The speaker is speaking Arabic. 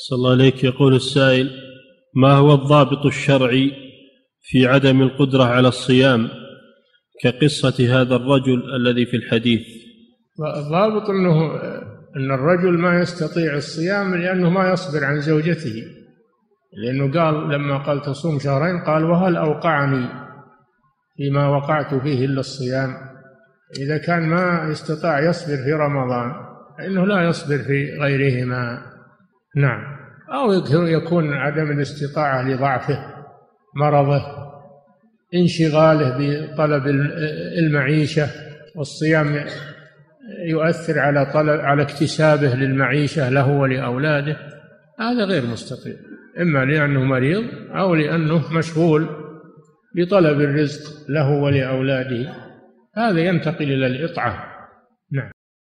صلى الله عليك. يقول السائل: ما هو الضابط الشرعي في عدم القدرة على الصيام كقصة هذا الرجل الذي في الحديث؟ الضابط أن الرجل ما يستطيع الصيام لأنه ما يصبر عن زوجته، لأنه قال لما قال تصوم شهرين قال: وهل أوقعني فيما وقعت فيه إلا الصيام. إذا كان ما استطاع يصبر في رمضان فإنه لا يصبر في غيرهما. نعم. أو يكون عدم الاستطاعة لضعفه، مرضه، انشغاله بطلب المعيشة، والصيام يؤثر على اكتسابه للمعيشة له ولأولاده. هذا غير مستطيع، إما لأنه مريض أو لأنه مشغول بطلب الرزق له ولأولاده. هذا ينتقل إلى الإطعام.